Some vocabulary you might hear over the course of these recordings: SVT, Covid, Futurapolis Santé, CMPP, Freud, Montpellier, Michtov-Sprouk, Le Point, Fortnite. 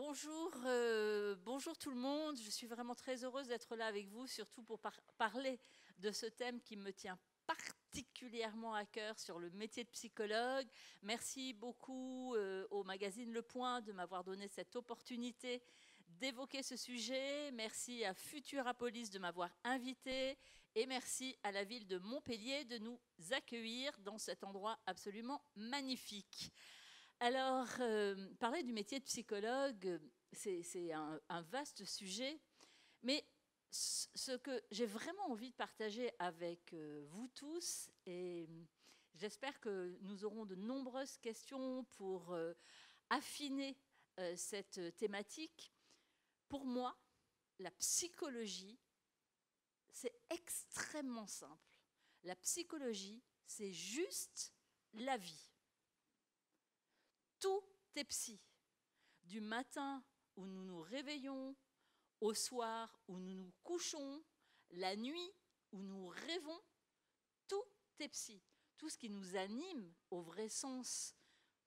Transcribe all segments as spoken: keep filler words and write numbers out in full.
Bonjour, euh, bonjour tout le monde. Je suis vraiment très heureuse d'être là avec vous, surtout pour par parler de ce thème qui me tient particulièrement à cœur sur le métier de psychologue. Merci beaucoup euh, au magazine Le Point de m'avoir donné cette opportunité d'évoquer ce sujet. Merci à Futurapolis de m'avoir invité et merci à la ville de Montpellier de nous accueillir dans cet endroit absolument magnifique. Alors, euh, parler du métier de psychologue, c'est un, un vaste sujet, mais ce que j'ai vraiment envie de partager avec vous tous, et j'espère que nous aurons de nombreuses questions pour affiner cette thématique. Pour moi, la psychologie, c'est extrêmement simple. La psychologie, c'est juste la vie. Tout est psy. Du matin où nous nous réveillons, au soir où nous nous couchons, la nuit où nous rêvons, tout est psy. Tout ce qui nous anime, au vrai sens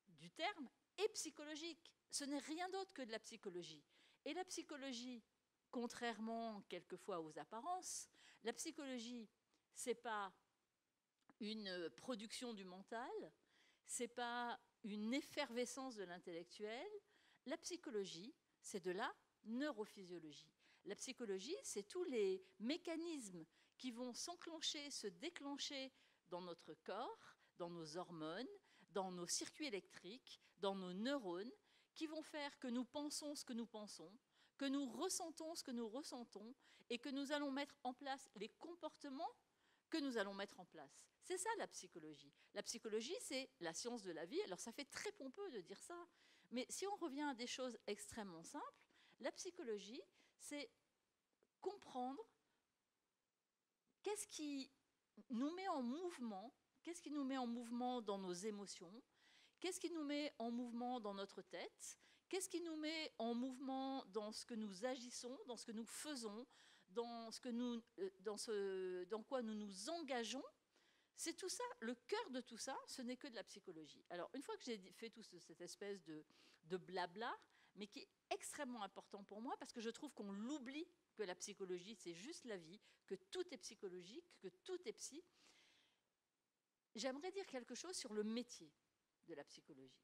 du terme, est psychologique. Ce n'est rien d'autre que de la psychologie. Et la psychologie, contrairement quelquefois aux apparences, la psychologie, ce n'est pas une production du mental, ce n'est pas une effervescence de l'intellectuel. La psychologie, c'est de la neurophysiologie. La psychologie, c'est tous les mécanismes qui vont s'enclencher, se déclencher dans notre corps, dans nos hormones, dans nos circuits électriques, dans nos neurones, qui vont faire que nous pensons ce que nous pensons, que nous ressentons ce que nous ressentons, et que nous allons mettre en place les comportements que nous allons mettre en place. C'est ça la psychologie. La psychologie, c'est la science de la vie. Alors ça fait très pompeux de dire ça, mais si on revient à des choses extrêmement simples, la psychologie, c'est comprendre qu'est-ce qui nous met en mouvement, qu'est-ce qui nous met en mouvement dans nos émotions, qu'est-ce qui nous met en mouvement dans notre tête, qu'est-ce qui nous met en mouvement dans ce que nous agissons, dans ce que nous faisons, dans, ce que nous, dans, ce, dans quoi nous nous engageons. C'est tout ça, le cœur de tout ça, ce n'est que de la psychologie. Alors, une fois que j'ai fait toute cette espèce de, de blabla, mais qui est extrêmement important pour moi, parce que je trouve qu'on l'oublie, que la psychologie, c'est juste la vie, que tout est psychologique, que tout est psy. J'aimerais dire quelque chose sur le métier de la psychologie.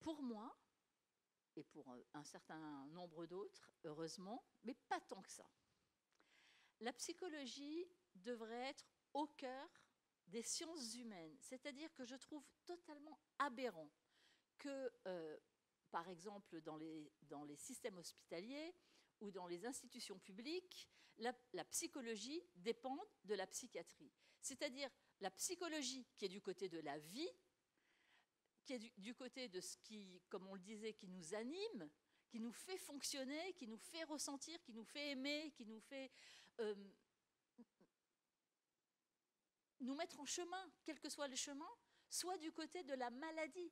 Pour moi, et pour un certain nombre d'autres, heureusement, mais pas tant que ça, la psychologie devrait être au cœur des sciences humaines. C'est-à-dire que je trouve totalement aberrant que, euh, par exemple, dans les, dans les systèmes hospitaliers ou dans les institutions publiques, la, la psychologie dépende de la psychiatrie. C'est-à-dire la psychologie qui est du côté de la vie, qui est du, du côté de ce qui, comme on le disait, qui nous anime, qui nous fait fonctionner, qui nous fait ressentir, qui nous fait aimer, qui nous fait euh, nous mettre en chemin, quel que soit le chemin, soit du côté de la maladie.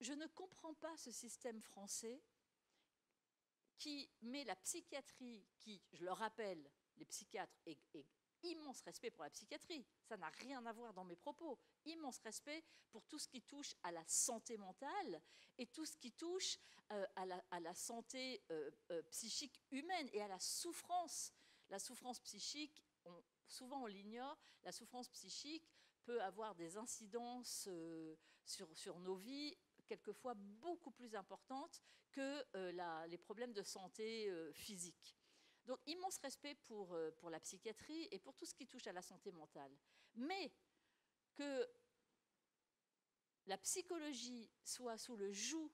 Je ne comprends pas ce système français qui met la psychiatrie, qui, je le rappelle, les psychiatres, et, et immense respect pour la psychiatrie, ça n'a rien à voir dans mes propos, immense respect pour tout ce qui touche à la santé mentale et tout ce qui touche euh, à, la, à la santé euh, euh, psychique humaine et à la souffrance. La souffrance psychique, on, souvent on l'ignore, la souffrance psychique peut avoir des incidences euh, sur, sur nos vies, quelquefois beaucoup plus importantes que euh, la, les problèmes de santé euh, physique. Donc, immense respect pour, euh, pour la psychiatrie et pour tout ce qui touche à la santé mentale. Mais que la psychologie soit sous le joug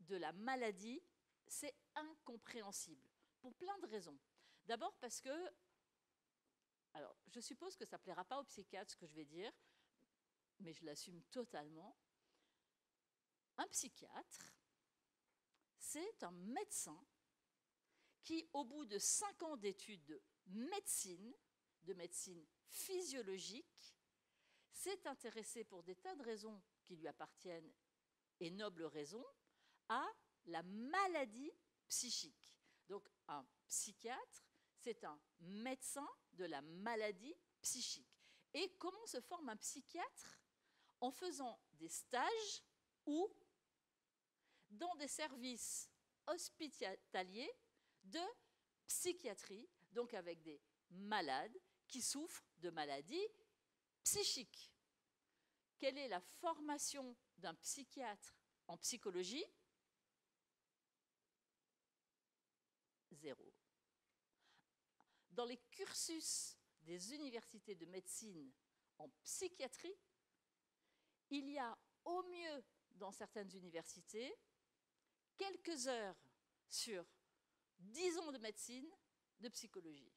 de la maladie, c'est incompréhensible, pour plein de raisons. D'abord parce que, alors, je suppose que ça ne plaira pas aux psychiatres ce que je vais dire, mais je l'assume totalement. Un psychiatre, c'est un médecin qui, au bout de cinq ans d'études de médecine, de médecine physiologique, s'est intéressé pour des tas de raisons qui lui appartiennent, et nobles raisons, à la maladie psychique. Donc un psychiatre, c'est un médecin de la maladie psychique. Et comment se forme un psychiatre? En faisant des stages où dans des services hospitaliers de psychiatrie, donc avec des malades qui souffrent de maladies psychiques. Quelle est la formation d'un psychiatre en psychologie? Zéro. Dans les cursus des universités de médecine en psychiatrie, il y a au mieux dans certaines universités quelques heures sur dix ans de médecine, de psychologie.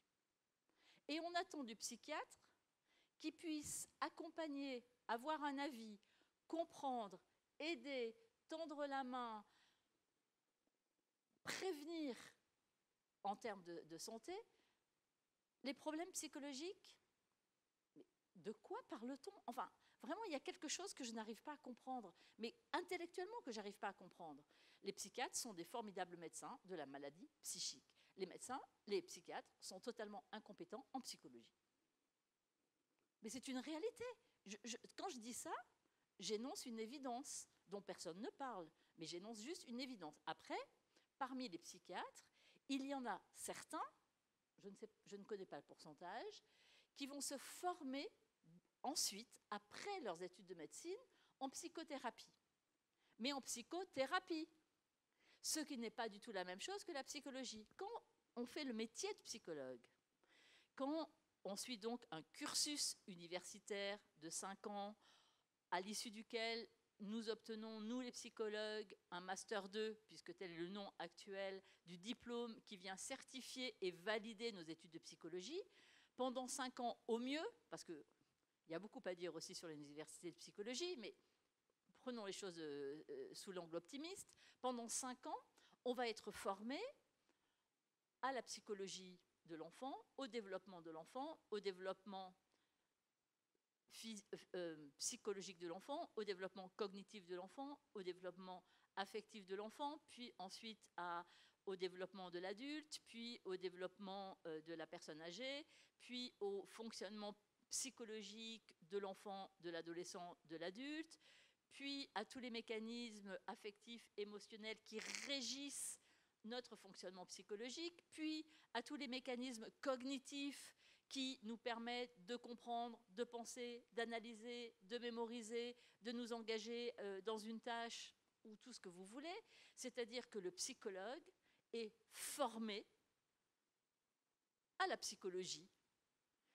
Et on attend du psychiatre qui puisse accompagner, avoir un avis, comprendre, aider, tendre la main, prévenir en termes de, de santé, les problèmes psychologiques. Mais de quoi parle-t-on? Enfin, vraiment, il y a quelque chose que je n'arrive pas à comprendre, mais intellectuellement que je n'arrive pas à comprendre. Les psychiatres sont des formidables médecins de la maladie psychique. Les médecins, les psychiatres sont totalement incompétents en psychologie. Mais c'est une réalité. Je, je, quand je dis ça, j'énonce une évidence dont personne ne parle, mais j'énonce juste une évidence. Après, parmi les psychiatres, il y en a certains, je ne sais, je ne connais pas le pourcentage, qui vont se former ensuite, après leurs études de médecine, en psychothérapie. Mais en psychothérapie. Ce qui n'est pas du tout la même chose que la psychologie. Quand on fait le métier de psychologue, quand on suit donc un cursus universitaire de cinq ans, à l'issue duquel nous obtenons, nous les psychologues, un master deux, puisque tel est le nom actuel du diplôme qui vient certifier et valider nos études de psychologie, pendant cinq ans au mieux, parce qu'il y a beaucoup à dire aussi sur les universités de psychologie, mais prenons les choses sous l'angle optimiste, pendant cinq ans, on va être formé à la psychologie de l'enfant, au développement de l'enfant, au développement euh, psychologique de l'enfant, au développement cognitif de l'enfant, au développement affectif de l'enfant, puis ensuite à, au développement de l'adulte, puis au développement euh, de la personne âgée, puis au fonctionnement psychologique de l'enfant, de l'adolescent, de l'adulte, puis à tous les mécanismes affectifs, émotionnels qui régissent notre fonctionnement psychologique, puis à tous les mécanismes cognitifs qui nous permettent de comprendre, de penser, d'analyser, de mémoriser, de nous engager euh, dans une tâche ou tout ce que vous voulez. C'est-à-dire que le psychologue est formé à la psychologie,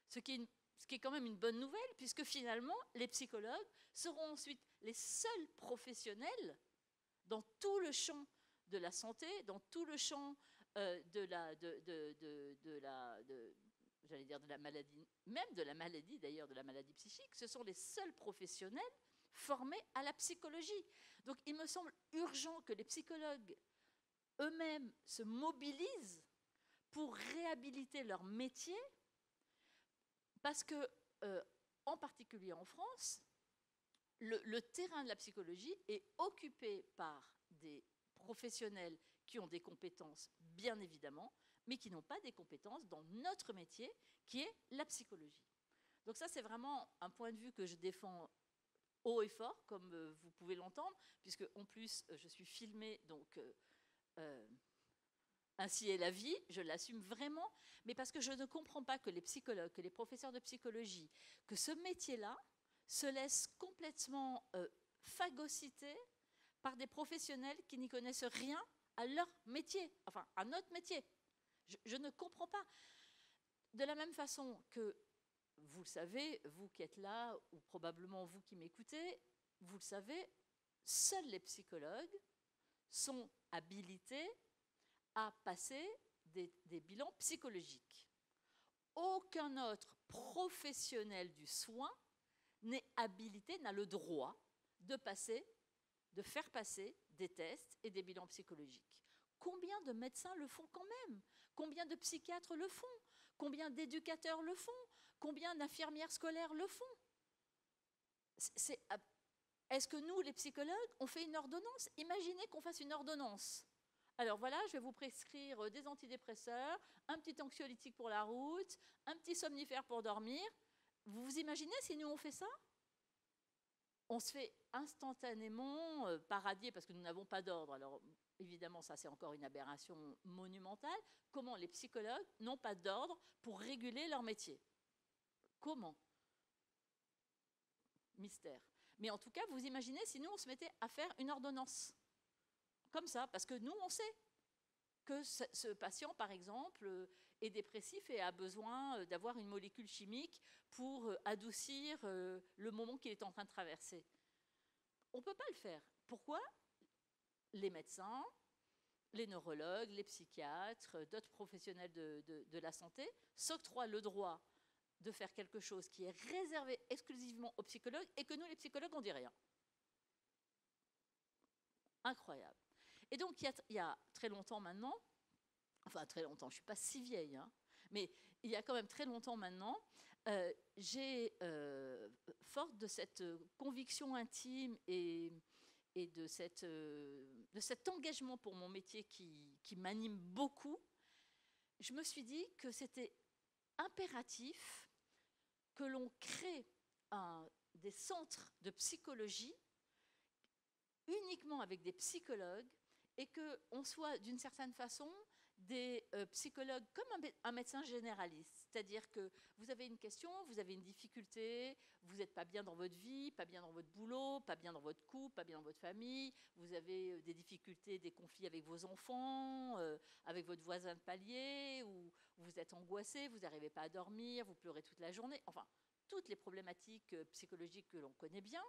ce qui est une Ce qui est quand même une bonne nouvelle, puisque finalement, les psychologues seront ensuite les seuls professionnels dans tout le champ de la santé, dans tout le champ euh, de la, de, de, de, de la, de, j'allais dire de la maladie, même de la maladie d'ailleurs, de la maladie psychique, ce sont les seuls professionnels formés à la psychologie. Donc il me semble urgent que les psychologues eux-mêmes se mobilisent pour réhabiliter leur métier. Parce que, euh, en particulier en France, le, le terrain de la psychologie est occupé par des professionnels qui ont des compétences, bien évidemment, mais qui n'ont pas des compétences dans notre métier, qui est la psychologie. Donc ça, c'est vraiment un point de vue que je défends haut et fort, comme euh, vous pouvez l'entendre, puisque, en plus, euh, je suis filmée, donc... Euh, euh, Ainsi est la vie, je l'assume vraiment, mais parce que je ne comprends pas que les psychologues, que les professeurs de psychologie, que ce métier-là se laisse complètement euh, phagocyter par des professionnels qui n'y connaissent rien à leur métier, enfin à notre métier. Je, je ne comprends pas. De la même façon que, vous le savez, vous qui êtes là, ou probablement vous qui m'écoutez, vous le savez, seuls les psychologues sont habilités à passer des, des bilans psychologiques. Aucun autre professionnel du soin n'est habilité, n'a le droit de passer, de faire passer des tests et des bilans psychologiques. Combien de médecins le font quand même? Combien de psychiatres le font? Combien d'éducateurs le font? Combien d'infirmières scolaires le font? C'est, est-ce que nous, les psychologues, on fait une ordonnance? Imaginez qu'on fasse une ordonnance. Alors voilà, je vais vous prescrire des antidépresseurs, un petit anxiolytique pour la route, un petit somnifère pour dormir. Vous vous imaginez si nous on fait ça? on se fait instantanément euh, paradier parce que nous n'avons pas d'ordre. Alors, évidemment, ça, c'est encore une aberration monumentale. Comment les psychologues n'ont pas d'ordre pour réguler leur métier? Comment? Mystère. Mais en tout cas, vous imaginez si nous, on se mettait à faire une ordonnance. Comme ça, parce que nous, on sait que ce patient, par exemple, est dépressif et a besoin d'avoir une molécule chimique pour adoucir le moment qu'il est en train de traverser. On ne peut pas le faire. Pourquoi? Les médecins, les neurologues, les psychiatres, d'autres professionnels de, de, de la santé s'octroient le droit de faire quelque chose qui est réservé exclusivement aux psychologues et que nous, les psychologues, on ne dit rien. Incroyable. Et donc, il y a, il y a très longtemps maintenant, enfin très longtemps, je ne suis pas si vieille, hein, mais il y a quand même très longtemps maintenant, euh, j'ai, euh, forte de cette conviction intime et, et de, cette, euh, de cet engagement pour mon métier qui, qui m'anime beaucoup, je me suis dit que c'était impératif que l'on crée un, des centres de psychologie uniquement avec des psychologues et qu'on soit d'une certaine façon des euh, psychologues comme un, un médecin généraliste. C'est-à-dire que vous avez une question, vous avez une difficulté, vous n'êtes pas bien dans votre vie, pas bien dans votre boulot, pas bien dans votre couple, pas bien dans votre famille, vous avez euh, des difficultés, des conflits avec vos enfants, euh, avec votre voisin de palier, ou vous êtes angoissé, vous n'arrivez pas à dormir, vous pleurez toute la journée, enfin, toutes les problématiques euh, psychologiques que l'on connaît bien.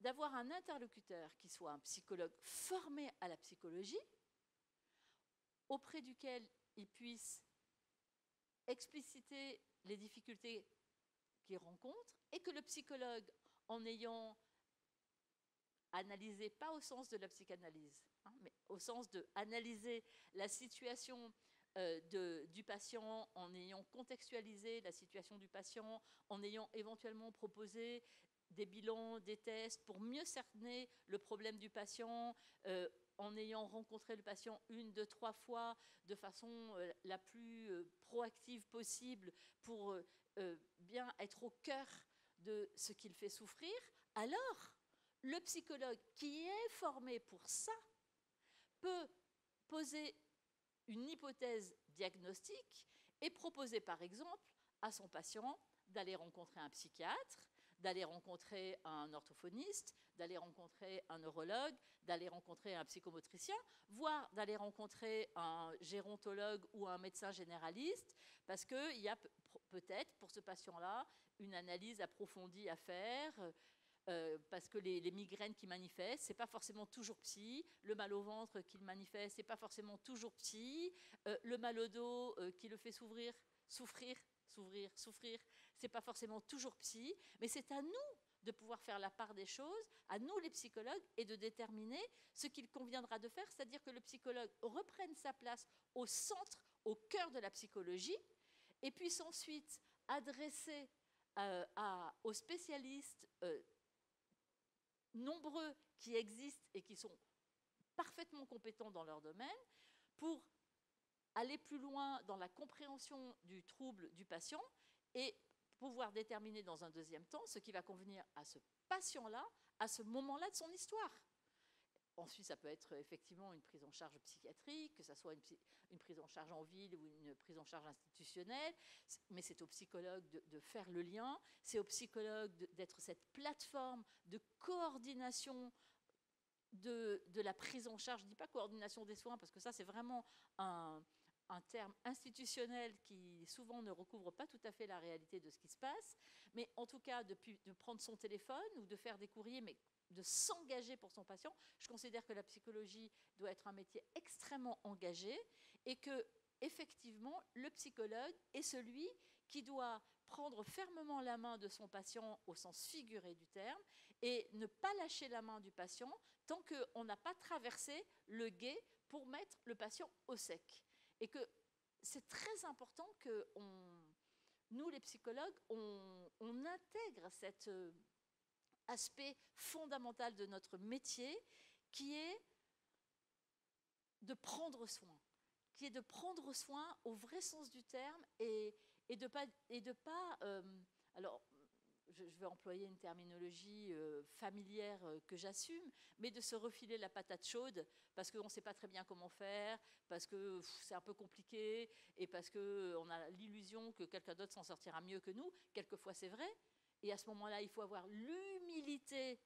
D'avoir un interlocuteur qui soit un psychologue formé à la psychologie, auprès duquel il puisse expliciter les difficultés qu'il rencontre, et que le psychologue, en ayant analysé, pas au sens de la psychanalyse, hein, mais au sens d'analyser la situation euh, de, du patient, en ayant contextualisé la situation du patient, en ayant éventuellement proposé des bilans, des tests, pour mieux cerner le problème du patient, euh, en ayant rencontré le patient une, deux, trois fois, de façon euh, la plus euh, proactive possible, pour euh, euh, bien être au cœur de ce qu'il fait souffrir, alors le psychologue qui est formé pour ça peut poser une hypothèse diagnostique et proposer par exemple à son patient d'aller rencontrer un psychiatre, d'aller rencontrer un orthophoniste, d'aller rencontrer un neurologue, d'aller rencontrer un psychomotricien, voire d'aller rencontrer un gérontologue ou un médecin généraliste, parce qu'il y a peut-être pour ce patient-là une analyse approfondie à faire, euh, parce que les, les migraines qui manifestent, ce n'est pas forcément toujours psy, le mal au ventre qu'il manifeste, ce n'est pas forcément toujours psy, euh, le mal au dos euh, qui le fait s'ouvrir, souffrir, S'ouvrir, souffrir, c'est pas forcément toujours psy, mais c'est à nous de pouvoir faire la part des choses, à nous les psychologues, et de déterminer ce qu'il conviendra de faire, c'est-à-dire que le psychologue reprenne sa place au centre, au cœur de la psychologie, et puisse ensuite adresser euh, à, aux spécialistes euh, nombreux qui existent et qui sont parfaitement compétents dans leur domaine, pour aller plus loin dans la compréhension du trouble du patient et pouvoir déterminer dans un deuxième temps ce qui va convenir à ce patient-là, à ce moment-là de son histoire. Ensuite, ça peut être effectivement une prise en charge psychiatrique, que ce soit une, une prise en charge en ville ou une prise en charge institutionnelle, mais c'est au psychologue de, de faire le lien, c'est au psychologue d'être cette plateforme de coordination de, de la prise en charge, je ne dis pas coordination des soins, parce que ça c'est vraiment un... un terme institutionnel qui souvent ne recouvre pas tout à fait la réalité de ce qui se passe, mais en tout cas de, de prendre son téléphone ou de faire des courriers, mais de s'engager pour son patient. Je considère que la psychologie doit être un métier extrêmement engagé et que effectivement le psychologue est celui qui doit prendre fermement la main de son patient au sens figuré du terme et ne pas lâcher la main du patient tant qu'on n'a pas traversé le gué pour mettre le patient au sec. Et que c'est très important que on, nous, les psychologues, on, on intègre cet aspect fondamental de notre métier qui est de prendre soin, qui est de prendre soin au vrai sens du terme et, et de ne pas... Et de pas euh, alors, je, je, vais employer une terminologie euh, familière euh, que j'assume, mais de se refiler la patate chaude parce qu'on ne sait pas très bien comment faire, parce que c'est un peu compliqué et parce qu'on a l'illusion que quelqu'un d'autre s'en sortira mieux que nous. Quelquefois, c'est vrai. Et à ce moment-là, il faut avoir l'humilité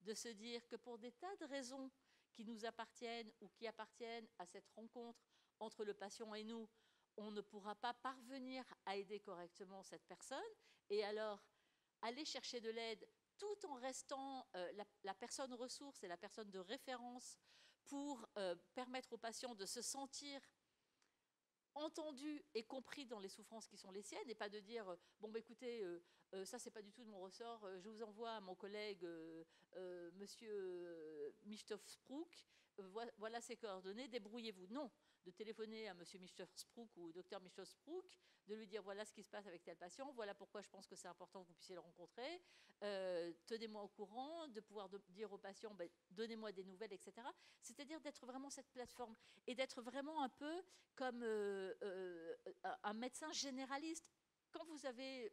de se dire que pour des tas de raisons qui nous appartiennent ou qui appartiennent à cette rencontre entre le patient et nous, on ne pourra pas parvenir à aider correctement cette personne. Et alors, aller chercher de l'aide tout en restant euh, la, la personne ressource et la personne de référence pour euh, permettre au patient de se sentir entendu et compris dans les souffrances qui sont les siennes, et pas de dire « bon, bah, écoutez, euh, euh, ça, c'est pas du tout de mon ressort, euh, je vous envoie à mon collègue, euh, euh, monsieur Michtov-Sprouk, euh, voilà ses coordonnées, débrouillez-vous ». Non, de téléphoner à monsieur Michtov-Sprouk ou au docteur Michtov-Sprouk, de lui dire « voilà ce qui se passe avec tel patient, voilà pourquoi je pense que c'est important que vous puissiez le rencontrer, euh, tenez-moi au courant », de pouvoir de, dire au patient bah, « donnez-moi des nouvelles », et cetera. C'est-à-dire d'être vraiment cette plateforme, et d'être vraiment un peu comme... Euh, Euh, un médecin généraliste. Quand vous avez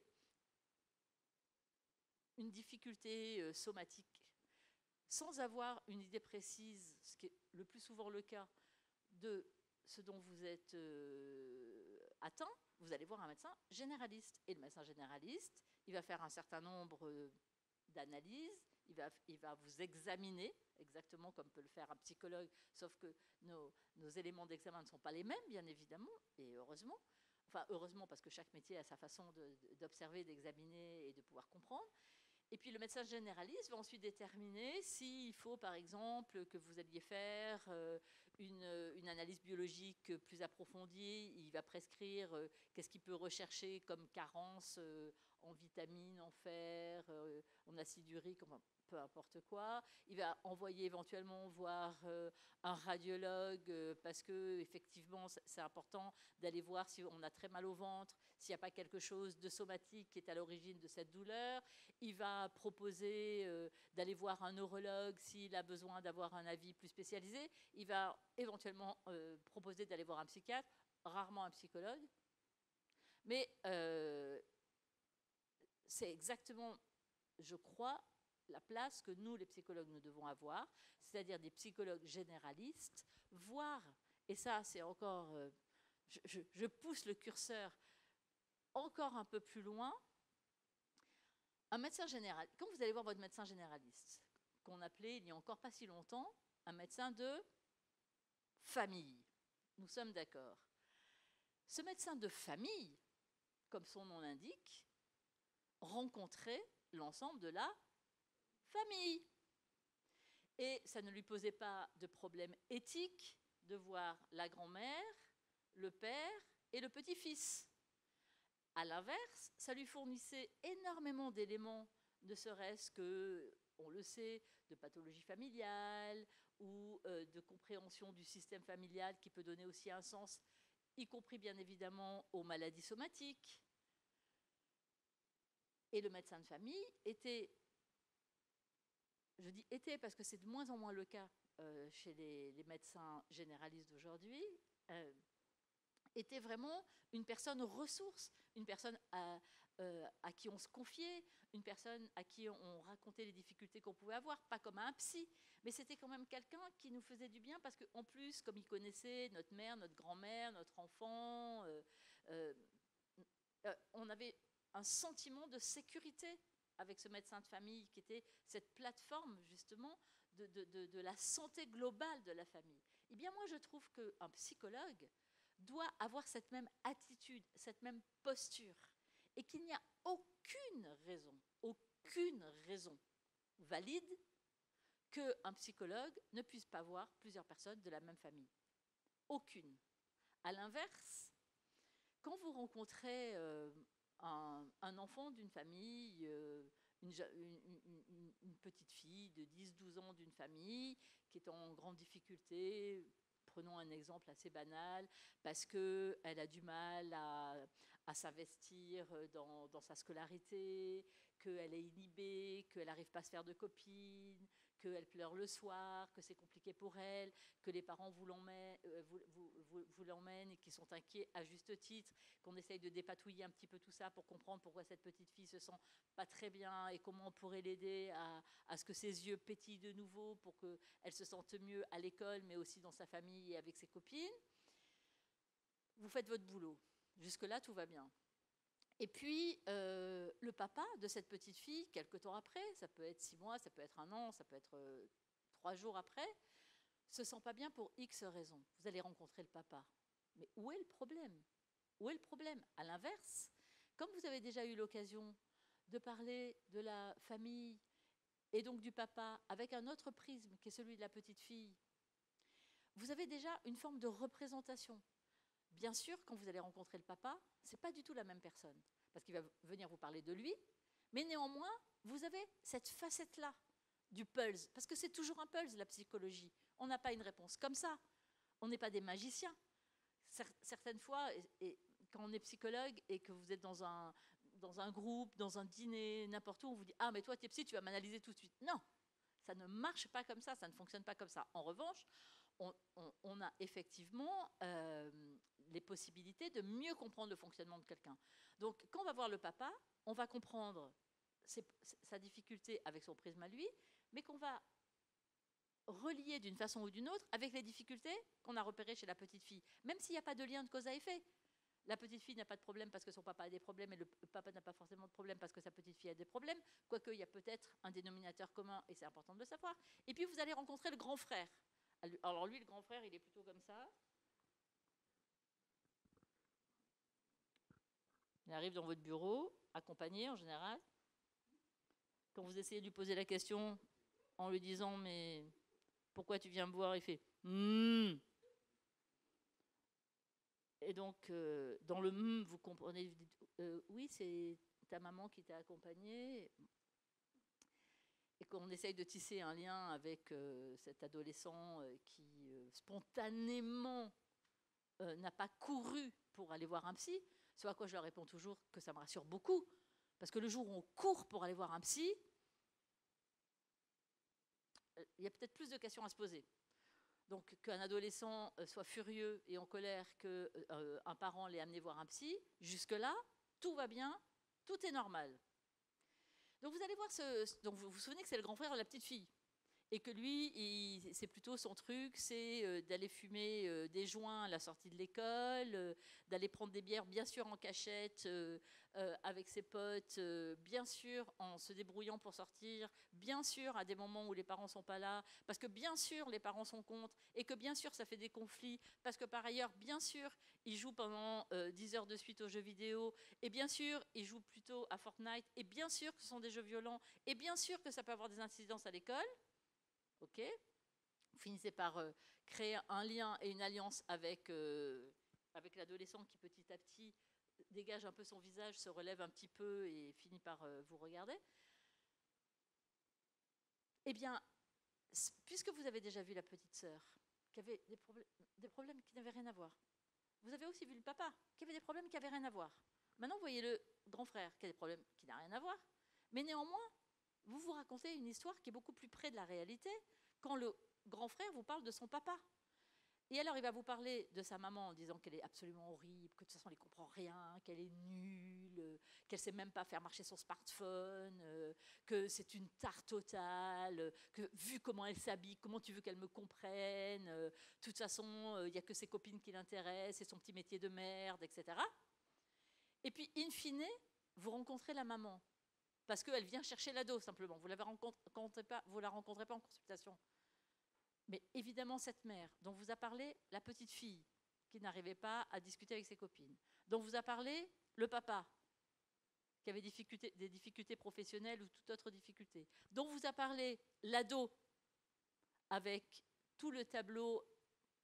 une difficulté somatique, sans avoir une idée précise, ce qui est le plus souvent le cas, de ce dont vous êtes euh, atteint, vous allez voir un médecin généraliste. Et le médecin généraliste, il va faire un certain nombre d'analyses, il va, il va vous examiner, exactement comme peut le faire un psychologue, sauf que nos, nos éléments d'examen ne sont pas les mêmes, bien évidemment, et heureusement. Enfin, heureusement, parce que chaque métier a sa façon d'observer, de, de, d'examiner et de pouvoir comprendre. Et puis, le médecin généraliste va ensuite déterminer s'il faut, par exemple, que vous alliez faire une, une analyse biologique plus approfondie. Il va prescrire qu'est-ce qu'il peut rechercher comme carence en vitamines, en fer, en acide urique, enfin, peu importe quoi. Il va envoyer éventuellement voir euh, un radiologue euh, parce que effectivement c'est important d'aller voir si on a très mal au ventre, s'il n'y a pas quelque chose de somatique qui est à l'origine de cette douleur. Il va proposer euh, d'aller voir un neurologue s'il a besoin d'avoir un avis plus spécialisé. Il va éventuellement euh, proposer d'aller voir un psychiatre, rarement un psychologue. Mais euh, c'est exactement, je crois, la place que nous, les psychologues, nous devons avoir, c'est-à-dire des psychologues généralistes, voire, et ça c'est encore, euh, je, je, je pousse le curseur encore un peu plus loin, un médecin général. Quand vous allez voir votre médecin généraliste, qu'on appelait il n'y a encore pas si longtemps, un médecin de famille, nous sommes d'accord. Ce médecin de famille, comme son nom l'indique, rencontrait l'ensemble de la famille. Et ça ne lui posait pas de problème éthique de voir la grand-mère, le père et le petit-fils. À l'inverse, ça lui fournissait énormément d'éléments, ne serait-ce que, on le sait, de pathologie familiale ou de compréhension du système familial qui peut donner aussi un sens, y compris bien évidemment aux maladies somatiques. Et le médecin de famille était... Je dis été parce que c'est de moins en moins le cas euh, chez les, les médecins généralistes d'aujourd'hui, euh, était vraiment une personne ressource, une personne à, euh, à qui on se confiait, une personne à qui on racontait les difficultés qu'on pouvait avoir, pas comme un psy, mais c'était quand même quelqu'un qui nous faisait du bien parce qu'en plus, comme il connaissait notre mère, notre grand-mère, notre enfant, euh, euh, euh, on avait un sentiment de sécurité avec ce médecin de famille qui était cette plateforme justement de, de, de, de la santé globale de la famille. Eh bien moi je trouve qu'un psychologue doit avoir cette même attitude, cette même posture, et qu'il n'y a aucune raison, aucune raison valide qu'un psychologue ne puisse pas voir plusieurs personnes de la même famille. Aucune. À l'inverse, quand vous rencontrez... Euh, Un, un enfant d'une famille, euh, une, une, une, une petite fille de dix douze ans d'une famille qui est en grande difficulté, prenons un exemple assez banal, parce qu'elle a du mal à, à s'investir dans, dans sa scolarité, qu'elle est inhibée, qu'elle n'arrive pas à se faire de copines, que qu'elle pleure le soir, que c'est compliqué pour elle, que les parents vous l'emmènent euh, vous, vous, vous, vous et qu'ils sont inquiets à juste titre, qu'on essaye de dépatouiller un petit peu tout ça pour comprendre pourquoi cette petite fille se sent pas très bien et comment on pourrait l'aider à, à ce que ses yeux pétillent de nouveau pour qu'elle se sente mieux à l'école, mais aussi dans sa famille et avec ses copines. Vous faites votre boulot. Jusque-là, tout va bien. Et puis, euh, le papa de cette petite fille, quelques temps après, ça peut être six mois, ça peut être un an, ça peut être euh, trois jours après, se sent pas bien pour X raisons. Vous allez rencontrer le papa. Mais où est le problème? Où est le problème? À l'inverse, comme vous avez déjà eu l'occasion de parler de la famille et donc du papa avec un autre prisme qui est celui de la petite fille, vous avez déjà une forme de représentation. Bien sûr, quand vous allez rencontrer le papa, ce n'est pas du tout la même personne, parce qu'il va venir vous parler de lui, mais néanmoins, vous avez cette facette-là du pulse, parce que c'est toujours un pulse, la psychologie. On n'a pas une réponse comme ça, on n'est pas des magiciens. Certaines fois, et, et, quand on est psychologue et que vous êtes dans un, dans un groupe, dans un dîner, n'importe où, on vous dit « Ah, mais toi, t'es psy, tu vas m'analyser tout de suite. » Non, ça ne marche pas comme ça, ça ne fonctionne pas comme ça. En revanche, On, on, on a effectivement euh, les possibilités de mieux comprendre le fonctionnement de quelqu'un. Donc, quand on va voir le papa, on va comprendre ses, sa difficulté avec son prisme à lui, mais qu'on va relier d'une façon ou d'une autre avec les difficultés qu'on a repérées chez la petite fille, même s'il n'y a pas de lien de cause à effet. La petite fille n'a pas de problème parce que son papa a des problèmes et le papa n'a pas forcément de problème parce que sa petite fille a des problèmes, quoique il y a peut-être un dénominateur commun et c'est important de le savoir. Et puis, vous allez rencontrer le grand frère. Alors lui, le grand frère, il est plutôt comme ça. Il arrive dans votre bureau, accompagné en général. Quand vous essayez de lui poser la question en lui disant « Mais pourquoi tu viens me voir ?» Il fait mmh. Et donc, euh, dans le mmh, vous comprenez, vous dites, euh, oui, c'est ta maman qui t'a accompagné. Et qu'on essaye de tisser un lien avec euh, cet adolescent euh, qui euh, spontanément euh, n'a pas couru pour aller voir un psy, ce à quoi je leur réponds toujours que ça me rassure beaucoup, parce que le jour où on court pour aller voir un psy, il euh, y a peut-être plus de questions à se poser. Donc qu'un adolescent euh, soit furieux et en colère qu'un euh, parent l'ait amené voir un psy, jusque-là, tout va bien, tout est normal. Donc vous allez voir, ce, donc vous vous souvenez que c'est le grand frère de la petite fille et que lui, c'est plutôt son truc, c'est d'aller fumer des joints à la sortie de l'école, d'aller prendre des bières bien sûr en cachette avec ses potes, bien sûr en se débrouillant pour sortir, bien sûr à des moments où les parents ne sont pas là, parce que bien sûr les parents sont contre et que bien sûr ça fait des conflits, parce que par ailleurs bien sûr ils jouent pendant dix heures de suite aux jeux vidéo et bien sûr ils jouent plutôt à Fortnite et bien sûr que ce sont des jeux violents et bien sûr que ça peut avoir des incidences à l'école. Ok, vous finissez par euh, créer un lien et une alliance avec, euh, avec l'adolescent qui petit à petit dégage un peu son visage, se relève un petit peu et finit par euh, vous regarder. Eh bien, puisque vous avez déjà vu la petite sœur, qui avait des, probl des problèmes qui n'avaient rien à voir, vous avez aussi vu le papa, qui avait des problèmes qui n'avaient rien à voir. Maintenant, vous voyez le grand frère, qui a des problèmes qui n'ont rien à voir, mais néanmoins, vous vous racontez une histoire qui est beaucoup plus près de la réalité quand le grand frère vous parle de son papa. Et alors, il va vous parler de sa maman en disant qu'elle est absolument horrible, que de toute façon, elle ne comprend rien, qu'elle est nulle, qu'elle ne sait même pas faire marcher son smartphone, que c'est une tare totale, que vu comment elle s'habille, comment tu veux qu'elle me comprenne, de toute façon, il n'y a que ses copines qui l'intéressent, c'est son petit métier de merde, et cetera. Et puis, in fine, vous rencontrez la maman. Parce qu'elle vient chercher l'ado, simplement. Vous ne la rencontrez pas en consultation. Mais évidemment, cette mère dont vous a parlé la petite fille, qui n'arrivait pas à discuter avec ses copines, dont vous a parlé le papa, qui avait difficulté, des difficultés professionnelles ou toute autre difficulté, dont vous a parlé l'ado, avec tout le tableau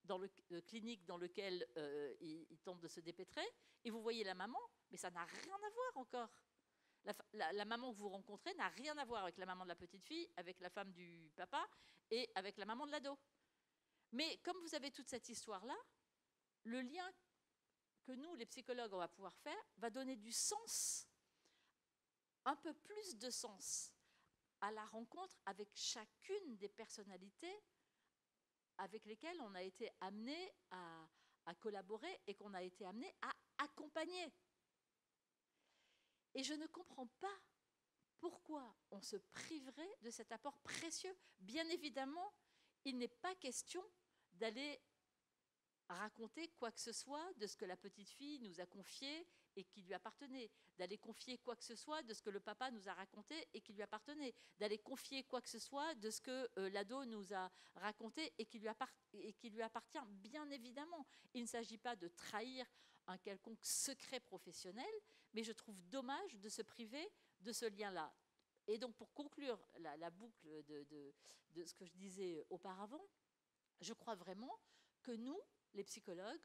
dans le, le clinique dans lequel euh, il, il tente de se dépêtrer, et vous voyez la maman, mais ça n'a rien à voir encore. La, la, la maman que vous rencontrez n'a rien à voir avec la maman de la petite fille, avec la femme du papa et avec la maman de l'ado. Mais comme vous avez toute cette histoire-là, le lien que nous, les psychologues, on va pouvoir faire va donner du sens, un peu plus de sens à la rencontre avec chacune des personnalités avec lesquelles on a été amené à, à collaborer et qu'on a été amené à accompagner. Et je ne comprends pas pourquoi on se priverait de cet apport précieux. Bien évidemment, il n'est pas question d'aller raconter quoi que ce soit de ce que la petite fille nous a confié et qui lui appartenait, d'aller confier quoi que ce soit de ce que le papa nous a raconté et qui lui appartenait, d'aller confier quoi que ce soit de ce que euh, l'ado nous a raconté et qui lui et qui lui appartient. Bien évidemment, il ne s'agit pas de trahir un quelconque secret professionnel, mais je trouve dommage de se priver de ce lien-là. Et donc, pour conclure la, la boucle de, de, de ce que je disais auparavant, je crois vraiment que nous, les psychologues,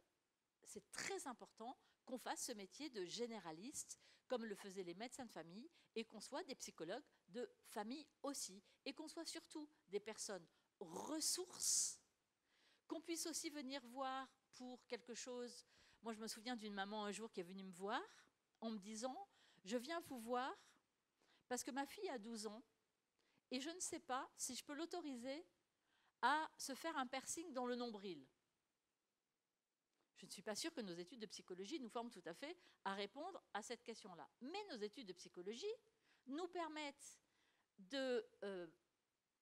c'est très important qu'on fasse ce métier de généraliste, comme le faisaient les médecins de famille, et qu'on soit des psychologues de famille aussi, et qu'on soit surtout des personnes ressources, qu'on puisse aussi venir voir pour quelque chose. Moi, je me souviens d'une maman un jour qui est venue me voir en me disant « Je viens vous voir parce que ma fille a douze ans et je ne sais pas si je peux l'autoriser à se faire un piercing dans le nombril. » Je ne suis pas sûre que nos études de psychologie nous forment tout à fait à répondre à cette question-là. Mais nos études de psychologie nous permettent de euh,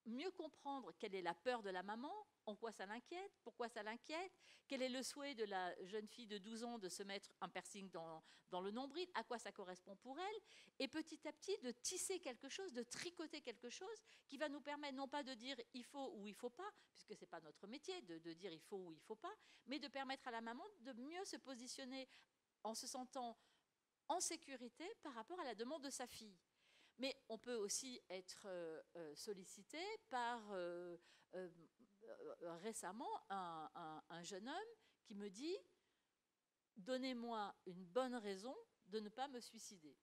mieux comprendre quelle est la peur de la maman, en quoi ça l'inquiète, pourquoi ça l'inquiète, quel est le souhait de la jeune fille de douze ans de se mettre un piercing dans, dans le nombril, à quoi ça correspond pour elle, et petit à petit de tisser quelque chose, de tricoter quelque chose qui va nous permettre non pas de dire il faut ou il faut pas, puisque ce n'est pas notre métier de, de dire il faut ou il faut pas, mais de permettre à la maman de mieux se positionner en se sentant en sécurité par rapport à la demande de sa fille. Mais on peut aussi être sollicité par euh, euh, récemment un, un, un jeune homme qui me dit « Donnez-moi une bonne raison de ne pas me suicider. »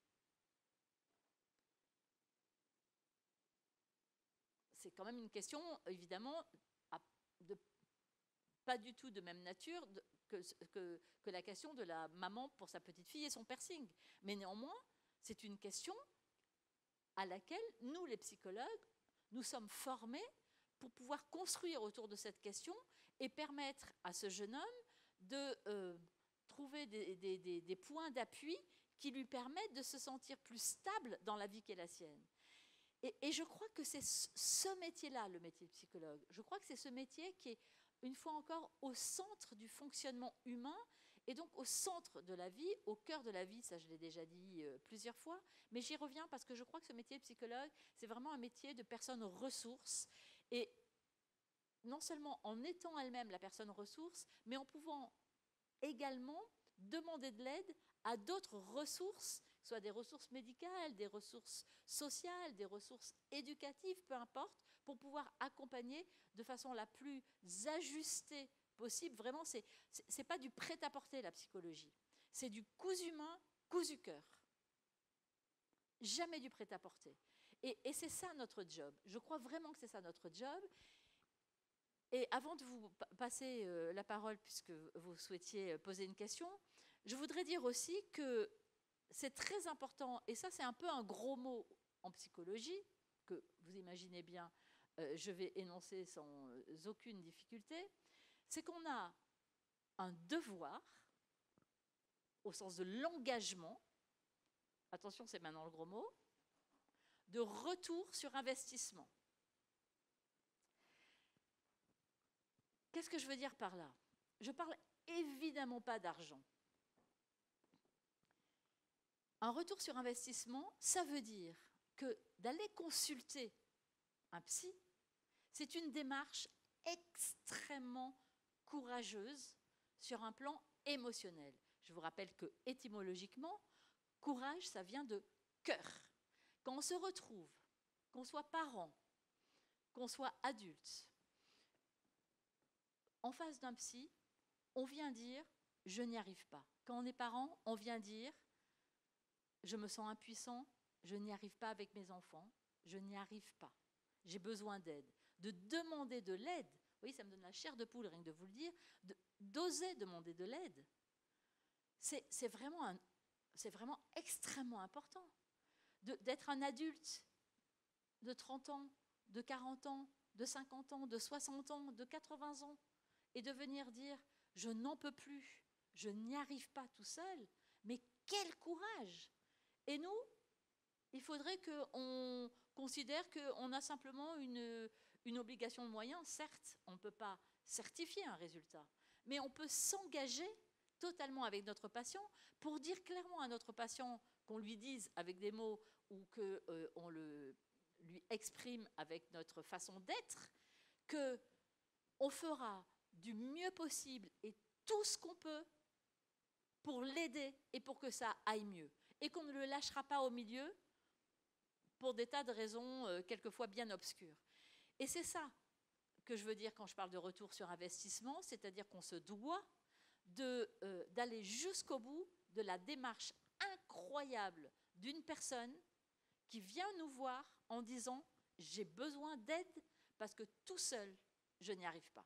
C'est quand même une question, évidemment, de, pas du tout de même nature que, que, que la question de la maman pour sa petite fille et son piercing. Mais néanmoins, c'est une question à laquelle nous, les psychologues, nous sommes formés pour pouvoir construire autour de cette question et permettre à ce jeune homme de euh, trouver des, des, des, des points d'appui qui lui permettent de se sentir plus stable dans la vie qu'est la sienne. Et, et je crois que c'est ce métier-là, le métier de psychologue. Je crois que c'est ce métier qui est, une fois encore, au centre du fonctionnement humain et donc au centre de la vie, au cœur de la vie, ça je l'ai déjà dit plusieurs fois, mais j'y reviens parce que je crois que ce métier de psychologue, c'est vraiment un métier de personne ressource, et non seulement en étant elle-même la personne ressource, mais en pouvant également demander de l'aide à d'autres ressources, soit des ressources médicales, des ressources sociales, des ressources éducatives, peu importe, pour pouvoir accompagner de façon la plus ajustée possible. Vraiment, ce n'est pas du prêt-à-porter, la psychologie. C'est du cousu main, cousu cœur. Jamais du prêt-à-porter. Et, et c'est ça notre job. Je crois vraiment que c'est ça notre job. Et avant de vous passer la parole, puisque vous souhaitiez poser une question, je voudrais dire aussi que c'est très important, et ça c'est un peu un gros mot en psychologie, que vous imaginez bien, je vais énoncer sans aucune difficulté, c'est qu'on a un devoir, au sens de l'engagement, attention c'est maintenant le gros mot, de retour sur investissement. Qu'est-ce que je veux dire par là? Je ne parle évidemment pas d'argent. Un retour sur investissement, ça veut dire que d'aller consulter un psy, c'est une démarche extrêmement courageuse sur un plan émotionnel. Je vous rappelle que étymologiquement, courage, ça vient de cœur. Quand on se retrouve, qu'on soit parent, qu'on soit adulte, en face d'un psy, on vient dire « je n'y arrive pas ». Quand on est parent, on vient dire « je me sens impuissant, je n'y arrive pas avec mes enfants, je n'y arrive pas, j'ai besoin d'aide ». De demander de l'aide, oui, ça me donne la chair de poule, rien que de vous le dire, d'oser de, demander de l'aide, c'est vraiment, vraiment extrêmement important. D'être un adulte de trente ans, de quarante ans, de cinquante ans, de soixante ans, de quatre-vingts ans, et de venir dire « je n'en peux plus, je n'y arrive pas tout seul », mais quel courage! Et nous, il faudrait qu'on considère qu'on a simplement une, une obligation de moyens, certes, on ne peut pas certifier un résultat, mais on peut s'engager totalement avec notre patient pour dire clairement à notre patient, qu'on lui dise avec des mots ou qu'on euh, le lui exprime avec notre façon d'être, qu'on fera du mieux possible et tout ce qu'on peut pour l'aider et pour que ça aille mieux. Et qu'on ne le lâchera pas au milieu pour des tas de raisons euh, quelquefois bien obscures. Et c'est ça que je veux dire quand je parle de retour sur investissement, c'est-à-dire qu'on se doit de, euh, d'aller jusqu'au bout de la démarche incroyable d'une personne qui vient nous voir en disant « j'ai besoin d'aide parce que tout seul, je n'y arrive pas ».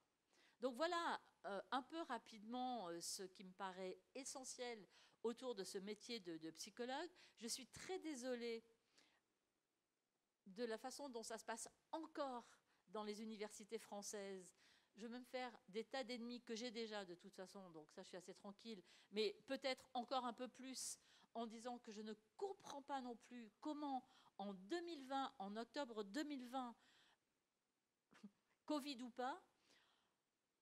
Donc voilà euh, un peu rapidement euh, ce qui me paraît essentiel autour de ce métier de, de psychologue. Je suis très désolée de la façon dont ça se passe encore dans les universités françaises. Je vais me faire des tas d'ennemis que j'ai déjà de toute façon, donc ça je suis assez tranquille, mais peut-être encore un peu plus en disant que je ne comprends pas non plus comment en deux mille vingt, en octobre deux mille vingt, Covid ou pas,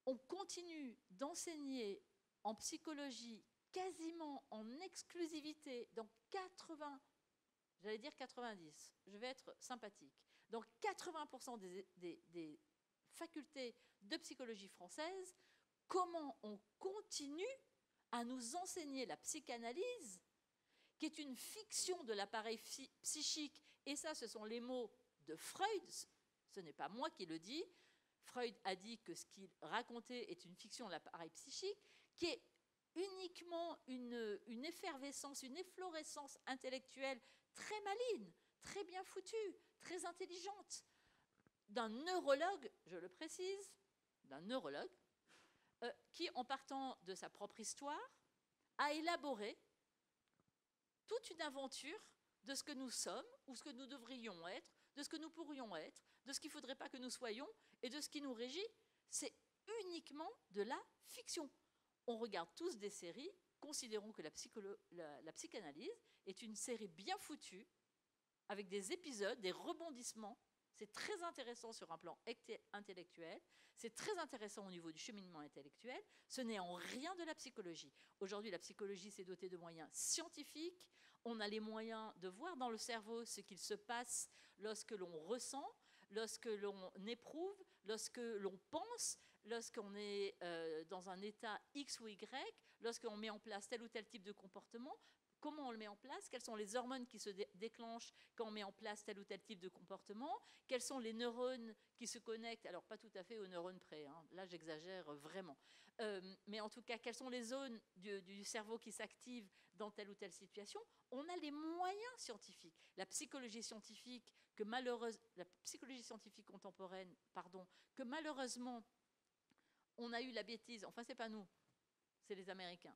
on continue d'enseigner en psychologie quasiment en exclusivité dans quatre-vingts, j'allais dire quatre-vingt-dix, je vais être sympathique, dans quatre-vingts pour cent des, des, des facultés de psychologie française, comment on continue à nous enseigner la psychanalyse, qui est une fiction de l'appareil psychique, et ça ce sont les mots de Freud, ce n'est pas moi qui le dis, Freud a dit que ce qu'il racontait est une fiction de l'appareil psychique, qui est uniquement une, une effervescence, une efflorescence intellectuelle très maligne, très bien foutue, très intelligente, d'un neurologue, je le précise, d'un neurologue, euh, qui, en partant de sa propre histoire, a élaboré toute une aventure de ce que nous sommes, ou ce que nous devrions être, de ce que nous pourrions être, de ce qu'il ne faudrait pas que nous soyons, et de ce qui nous régit, c'est uniquement de la fiction. On regarde tous des séries, considérons que la, la, la psychanalyse est une série bien foutue, avec des épisodes, des rebondissements. C'est très intéressant sur un plan intellectuel, c'est très intéressant au niveau du cheminement intellectuel, ce n'est en rien de la psychologie. Aujourd'hui, la psychologie s'est dotée de moyens scientifiques, on a les moyens de voir dans le cerveau ce qu'il se passe lorsque l'on ressent, lorsque l'on éprouve, lorsque l'on pense, lorsqu'on est euh, dans un état X ou Y, lorsqu'on met en place tel ou tel type de comportement, comment on le met en place, quelles sont les hormones qui se dé déclenchent quand on met en place tel ou tel type de comportement, quels sont les neurones qui se connectent, alors pas tout à fait aux neurones près, hein, là j'exagère vraiment, euh, mais en tout cas, quelles sont les zones du, du cerveau qui s'activent dans telle ou telle situation, on a les moyens scientifiques. La psychologie scientifique, que malheureuse, la psychologie scientifique contemporaine, pardon, que malheureusement, on a eu la bêtise, enfin c'est pas nous, c'est les Américains,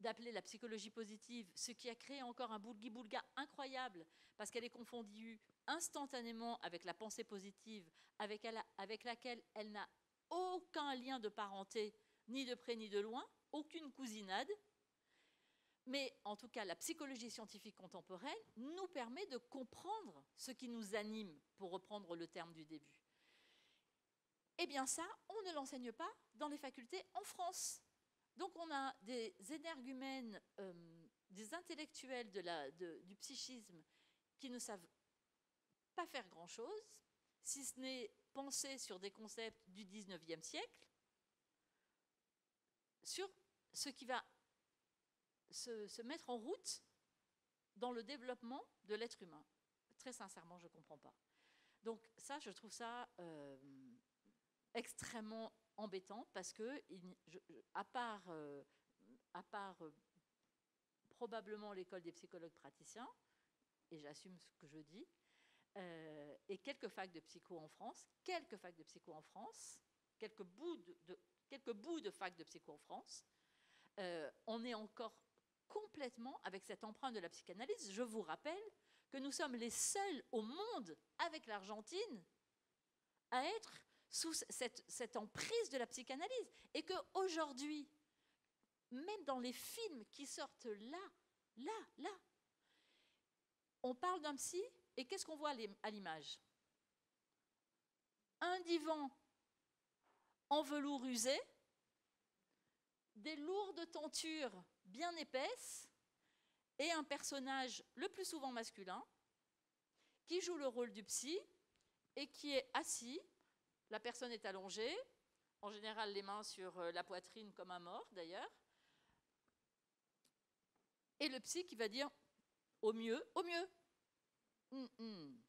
d'appeler la psychologie positive, ce qui a créé encore un boulgui-boulga incroyable, parce qu'elle est confondue instantanément avec la pensée positive, avec, elle, avec laquelle elle n'a aucun lien de parenté, ni de près ni de loin, aucune cousinade. Mais en tout cas, la psychologie scientifique contemporaine nous permet de comprendre ce qui nous anime, pour reprendre le terme du début. Eh bien ça, on ne l'enseigne pas dans les facultés en France. Donc on a des énergumènes, euh, des intellectuels de la, de, du psychisme qui ne savent pas faire grand-chose, si ce n'est penser sur des concepts du dix-neuvième siècle, sur ce qui va se, se mettre en route dans le développement de l'être humain. Très sincèrement, je ne comprends pas. Donc ça, je trouve ça euh, extrêmement important. Embêtant parce que, à part, euh, à part euh, probablement l'école des psychologues praticiens, et j'assume ce que je dis, euh, et quelques facs de psycho en France, quelques facs de psycho en France, quelques bouts de, de, quelques bouts de facs de psycho en France, euh, on est encore complètement avec cette empreinte de la psychanalyse. Je vous rappelle que nous sommes les seuls au monde, avec l'Argentine, à être sous cette, cette emprise de la psychanalyse. Et qu'aujourd'hui, même dans les films qui sortent là, là, là, on parle d'un psy, et qu'est-ce qu'on voit à l'image? Un divan en velours usé, des lourdes tentures bien épaisses, et un personnage le plus souvent masculin, qui joue le rôle du psy, et qui est assis, la personne est allongée, en général les mains sur la poitrine comme un mort d'ailleurs, et le psy qui va dire au mieux, au mieux. Hum, hum.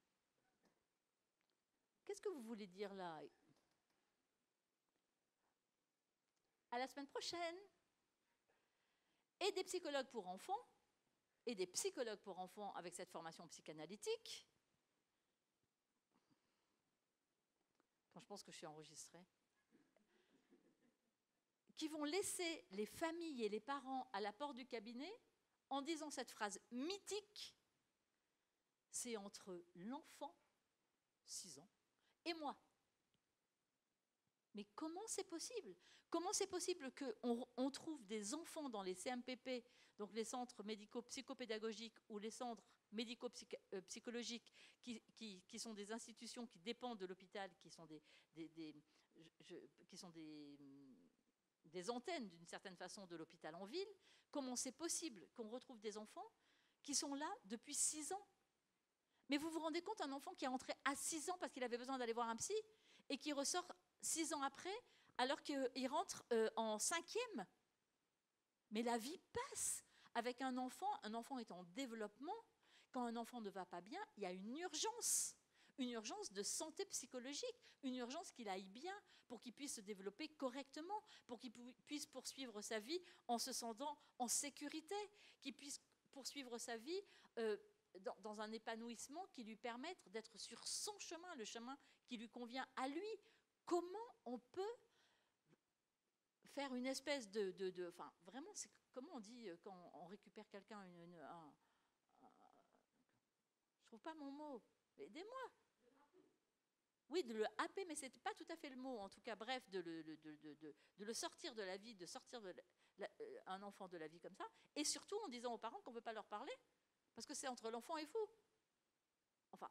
Qu'est-ce que vous voulez dire là? À la semaine prochaine. Et des psychologues pour enfants, et des psychologues pour enfants avec cette formation psychanalytique. Quand je pense que je suis enregistrée. Qui vont laisser les familles et les parents à la porte du cabinet en disant cette phrase mythique. C'est entre l'enfant, six ans, et moi. Mais comment c'est possible? Comment c'est possible qu'on on trouve des enfants dans les C M P P, donc les centres médico-psychopédagogiques ou les centres médico-psychologiques qui, qui, qui sont des institutions qui dépendent de l'hôpital, qui sont des, des, des, je, qui sont des, des antennes d'une certaine façon de l'hôpital en ville? Comment c'est possible qu'on retrouve des enfants qui sont là depuis six ans? Mais vous vous rendez compte, un enfant qui est entré à six ans parce qu'il avait besoin d'aller voir un psy et qui ressort six ans après, alors qu'il rentre en cinquième. Mais la vie passe avec un enfant. Un enfant est en développement. Quand un enfant ne va pas bien, il y a une urgence. Une urgence de santé psychologique. Une urgence qu'il aille bien pour qu'il puisse se développer correctement, pour qu'il puisse poursuivre sa vie en se sentant en sécurité, qu'il puisse poursuivre sa vie euh, dans un épanouissement qui lui permette d'être sur son chemin, le chemin qui lui convient à lui. Comment on peut faire une espèce de... de, de enfin, vraiment, c'est comment on dit quand on récupère quelqu'un une, une, un, un, je trouve pas mon mot. Aidez-moi. Oui, de le happer, mais c'est pas tout à fait le mot. En tout cas, bref, de le, de, de, de, de le sortir de la vie, de sortir de la, un enfant de la vie comme ça. Et surtout en disant aux parents qu'on ne peut pas leur parler. Parce que c'est entre l'enfant et vous. Enfin,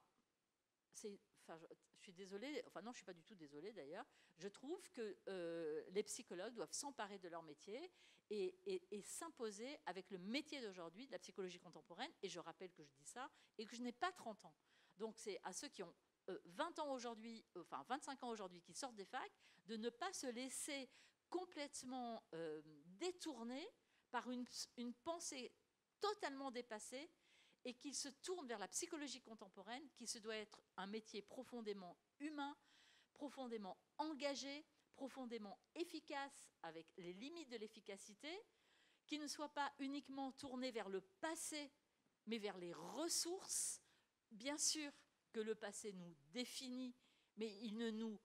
enfin, je suis désolée, enfin non, je ne suis pas du tout désolée d'ailleurs. Je trouve que euh, les psychologues doivent s'emparer de leur métier et, et, et s'imposer avec le métier d'aujourd'hui, de la psychologie contemporaine. Et je rappelle que je dis ça et que je n'ai pas trente ans. Donc c'est à ceux qui ont euh, vingt ans aujourd'hui, euh, enfin vingt-cinq ans aujourd'hui, qui sortent des facs, de ne pas se laisser complètement euh, détourner par une, une pensée totalement dépassée, et qu'il se tourne vers la psychologie contemporaine, qui se doit être un métier profondément humain, profondément engagé, profondément efficace, avec les limites de l'efficacité, qui ne soit pas uniquement tourné vers le passé, mais vers les ressources. Bien sûr que le passé nous définit, mais il ne nous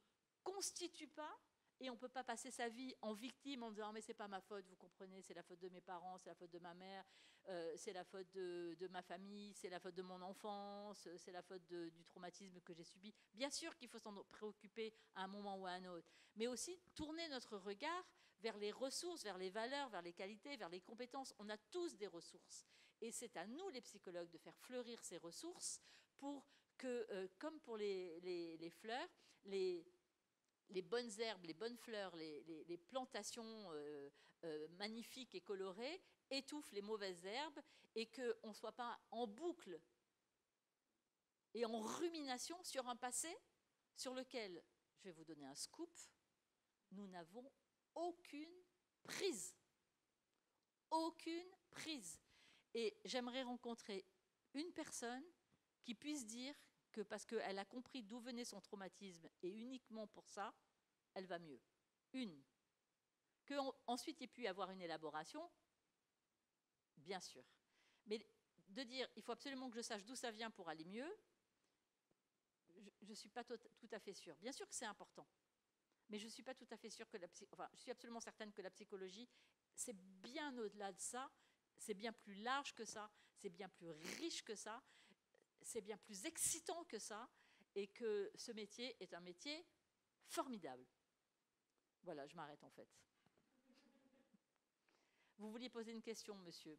constitue pas, et on ne peut pas passer sa vie en victime en disant « mais c'est pas ma faute, vous comprenez, c'est la faute de mes parents, c'est la faute de ma mère, euh, c'est la faute de, de ma famille, c'est la faute de mon enfance, c'est la faute de, du traumatisme que j'ai subi ». Bien sûr qu'il faut s'en préoccuper à un moment ou à un autre, mais aussi tourner notre regard vers les ressources, vers les valeurs, vers les qualités, vers les compétences. On a tous des ressources et c'est à nous les psychologues de faire fleurir ces ressources pour que, euh, comme pour les, les, les fleurs, les... les bonnes herbes, les bonnes fleurs, les, les, les plantations euh, euh, magnifiques et colorées étouffent les mauvaises herbes et qu'on ne soit pas en boucle et en rumination sur un passé sur lequel, je vais vous donner un scoop, nous n'avons aucune prise. Aucune prise. Et j'aimerais rencontrer une personne qui puisse dire que parce qu'elle a compris d'où venait son traumatisme et uniquement pour ça, elle va mieux. Une. Qu'ensuite, il peut y avoir une élaboration, bien sûr. Mais de dire, il faut absolument que je sache d'où ça vient pour aller mieux, je ne suis pas tout, tout à fait sûre. Bien sûr que c'est important, mais je ne suis pas tout à fait sûre que la psy, enfin, je suis absolument certaine que la psychologie, c'est bien au-delà de ça, c'est bien plus large que ça, c'est bien plus riche que ça. c'est bien plus excitant que ça et que ce métier est un métier formidable. Voilà, je m'arrête en fait. Vous vouliez poser une question, monsieur?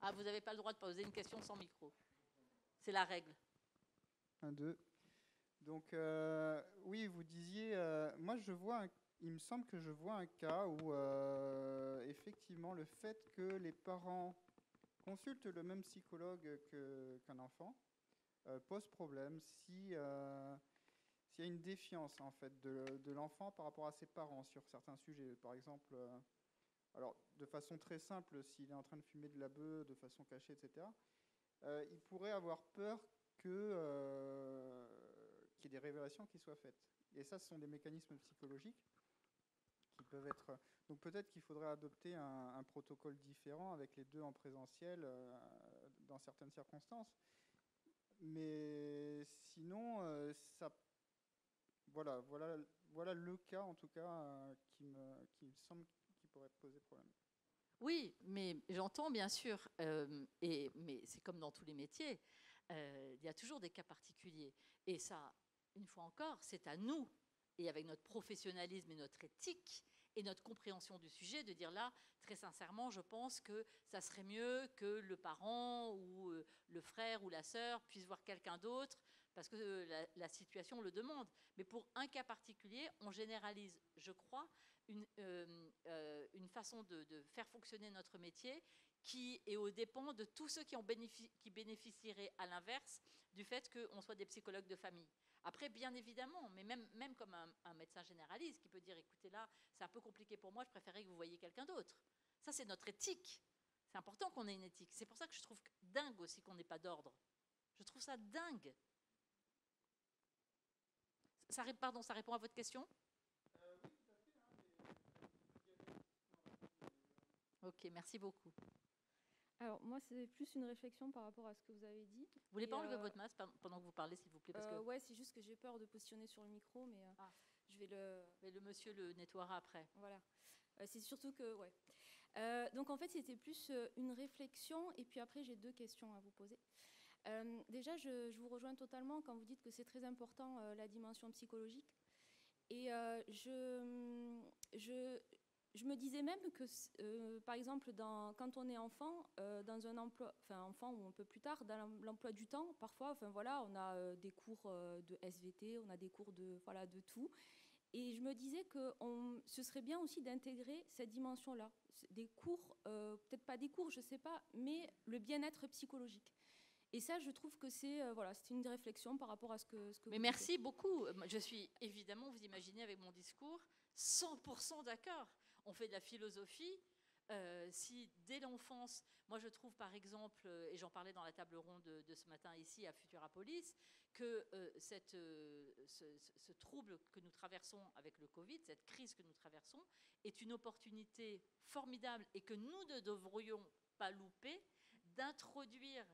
Ah, vous n'avez pas le droit de poser une question sans micro. C'est la règle. Un, deux. Donc, euh, oui, vous disiez... Euh, moi, je vois... Un, il me semble que je vois un cas où, euh, effectivement, le fait que les parents consultent le même psychologue que, qu'un enfant euh, pose problème si... Euh, s'il y a une défiance en fait de, de l'enfant par rapport à ses parents sur certains sujets, par exemple, euh, alors de façon très simple, s'il est en train de fumer de la beuh de façon cachée, et cetera, euh, il pourrait avoir peur que euh, qu'il y ait des révélations qui soient faites. Et ça, ce sont des mécanismes psychologiques qui peuvent être. Donc peut-être qu'il faudrait adopter un, un protocole différent avec les deux en présentiel euh, dans certaines circonstances. Mais sinon, euh, ça peut. Voilà, voilà, voilà le cas, en tout cas, euh, qui, me, qui me semble qui pourrait poser problème. Oui, mais j'entends, bien sûr, euh, et, mais c'est comme dans tous les métiers, euh, il y a toujours des cas particuliers. Et ça, une fois encore, c'est à nous, et avec notre professionnalisme et notre éthique, et notre compréhension du sujet, de dire là, très sincèrement, je pense que ça serait mieux que le parent ou le frère ou la sœur puisse voir quelqu'un d'autre, parce que la, la situation le demande. Mais pour un cas particulier, on généralise, je crois, une, euh, euh, une façon de, de faire fonctionner notre métier qui est aux dépens de tous ceux qui, en bénéfic- qui bénéficieraient à l'inverse du fait qu'on soit des psychologues de famille. Après, bien évidemment, mais même, même comme un, un médecin généraliste qui peut dire, écoutez, là, c'est un peu compliqué pour moi, je préférerais que vous voyiez quelqu'un d'autre. Ça, c'est notre éthique. C'est important qu'on ait une éthique. C'est pour ça que je trouve dingue aussi qu'on n'ait pas d'ordre. Je trouve ça dingue. Ça, pardon, ça répond à votre question? Ok, merci beaucoup. Alors, moi, c'est plus une réflexion par rapport à ce que vous avez dit. Vous voulez pas enlever euh, votre masque pendant que vous parlez, s'il vous plaît parce euh, que... Ouais, c'est juste que j'ai peur de positionner sur le micro, mais euh, ah. je vais le... Mais le monsieur le nettoiera après. Voilà. Euh, c'est surtout que... Ouais. Euh, donc, en fait, c'était plus une réflexion, et puis après, j'ai deux questions à vous poser. Euh, déjà, je, je vous rejoins totalement quand vous dites que c'est très important, euh, la dimension psychologique. Et euh, je, je, je me disais même que, euh, par exemple, dans, quand on est enfant, euh, dans un emploi, enfin enfant ou un peu plus tard, dans l'emploi du temps, parfois, enfin voilà, on a euh, des cours euh, de S V T, on a des cours de, voilà, de tout. Et je me disais que on, ce serait bien aussi d'intégrer cette dimension-là, des cours, euh, peut-être pas des cours, je ne sais pas, mais le bien-être psychologique. Et ça, je trouve que c'est euh, voilà, c'est une réflexion par rapport à ce que, ce que Mais vous merci dites. Beaucoup. Je suis évidemment, vous imaginez avec mon discours, cent pour cent d'accord. On fait de la philosophie. Euh, si dès l'enfance, moi je trouve par exemple, et j'en parlais dans la table ronde de, de ce matin ici à Futurapolis, que euh, cette, euh, ce, ce trouble que nous traversons avec le Covid, cette crise que nous traversons, est une opportunité formidable et que nous ne devrions pas louper d'introduire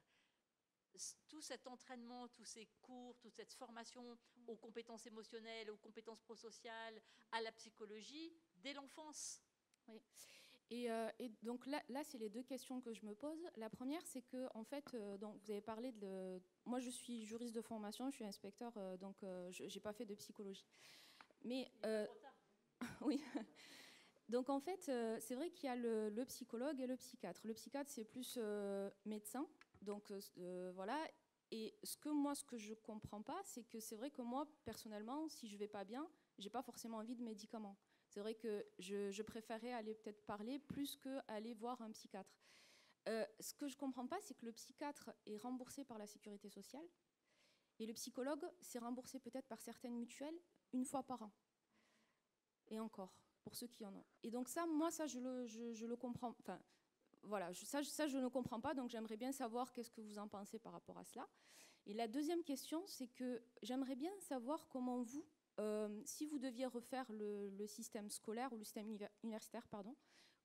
tout cet entraînement, tous ces cours, toute cette formation aux compétences émotionnelles, aux compétences prosociales, à la psychologie, dès l'enfance. Oui. Et, euh, et donc là, là c'est les deux questions que je me pose. La première, c'est que, en fait, euh, donc vous avez parlé de... Moi, je suis juriste de formation, je suis inspecteur, euh, donc euh, je n'ai pas fait de psychologie. Mais... Euh, oui. Donc, en fait, euh, c'est vrai qu'il y a le, le psychologue et le psychiatre. Le psychiatre, c'est plus euh, médecin. Donc euh, voilà, et ce que moi, ce que je comprends pas, c'est que c'est vrai que moi, personnellement, si je vais pas bien, j'ai pas forcément envie de médicaments. C'est vrai que je, je préférais aller peut-être parler plus qu'aller voir un psychiatre. Euh, ce que je comprends pas, c'est que le psychiatre est remboursé par la sécurité sociale et le psychologue, c'est remboursé peut-être par certaines mutuelles une fois par an. Et encore, pour ceux qui en ont. Et donc ça, moi, ça, je le, je, je le comprends... Enfin, voilà, ça, ça je ne comprends pas, donc j'aimerais bien savoir qu'est-ce que vous en pensez par rapport à cela. Et la deuxième question, c'est que j'aimerais bien savoir comment vous, euh, si vous deviez refaire le, le système scolaire ou le système universitaire, pardon,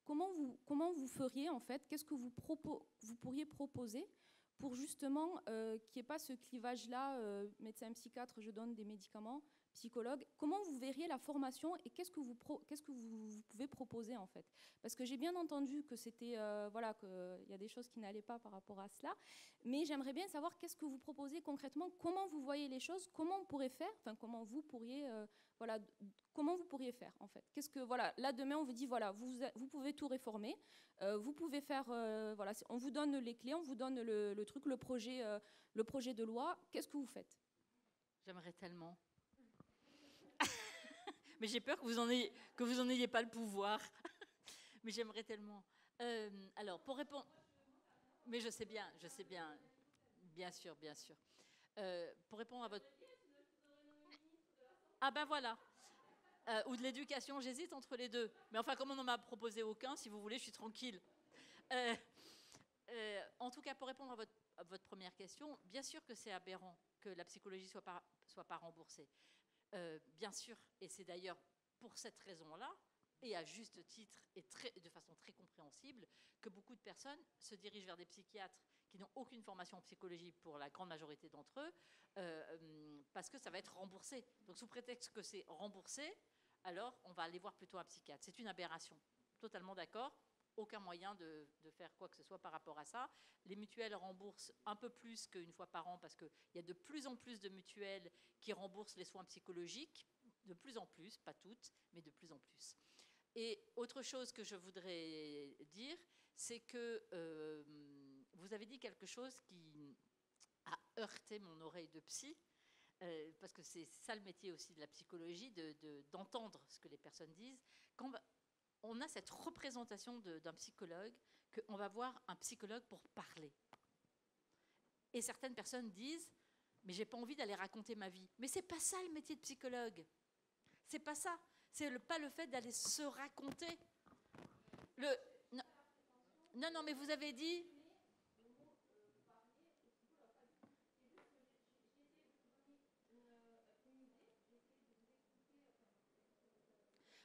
comment vous, comment vous feriez en fait, qu'est-ce que vous, propos, vous pourriez proposer pour justement euh, qu'il n'y ait pas ce clivage-là, euh, médecin-psychiatre, je donne des médicaments, psychologue, comment vous verriez la formation et qu'est-ce que vous, qu'est-ce que vous, vous pouvez proposer en fait? Parce que j'ai bien entendu que c'était, euh, voilà, qu'il y a des choses qui n'allaient pas par rapport à cela, mais j'aimerais bien savoir qu'est-ce que vous proposez concrètement, comment vous voyez les choses, comment on pourrait faire, enfin comment vous pourriez, euh, voilà, comment vous pourriez faire en fait. Qu'est-ce que, voilà, là demain on vous dit, voilà, vous, vous pouvez tout réformer, euh, vous pouvez faire, euh, voilà, on vous donne les clés, on vous donne le, le truc, le projet, euh, le projet de loi, qu'est-ce que vous faites? J'aimerais tellement. Mais j'ai peur que vous n'en ayez, que vous en ayez pas le pouvoir. Mais j'aimerais tellement. Euh, alors, pour répondre... Mais je sais bien, je sais bien. Bien sûr, bien sûr. Euh, pour répondre à votre... Ah ben voilà. Euh, ou de l'éducation, j'hésite entre les deux. Mais enfin, comme on n'en m'a proposé aucun, si vous voulez, je suis tranquille. Euh, euh, en tout cas, pour répondre à votre, à votre première question, bien sûr que c'est aberrant que la psychologie ne soit pas, soit pas remboursée. Euh, bien sûr, et c'est d'ailleurs pour cette raison-là, et à juste titre et très, de façon très compréhensible, que beaucoup de personnes se dirigent vers des psychiatres qui n'ont aucune formation en psychologie pour la grande majorité d'entre eux, euh, parce que ça va être remboursé. Donc sous prétexte que c'est remboursé, alors on va aller voir plutôt un psychiatre. C'est une aberration, totalement d'accord, aucun moyen de, de faire quoi que ce soit par rapport à ça. Les mutuelles remboursent un peu plus qu'une fois par an parce qu'il y a de plus en plus de mutuelles qui remboursent les soins psychologiques, de plus en plus, pas toutes, mais de plus en plus. Et autre chose que je voudrais dire, c'est que euh, vous avez dit quelque chose qui a heurté mon oreille de psy, euh, parce que c'est ça le métier aussi de la psychologie, de, de, d'entendre ce que les personnes disent. Quand on a cette représentation d'un psychologue, qu'on va voir un psychologue pour parler. Et certaines personnes disent, mais j'ai pas envie d'aller raconter ma vie. Mais c'est pas ça le métier de psychologue. C'est pas ça. C'est le, pas le fait d'aller se raconter. Le, non, non, non, mais vous avez dit...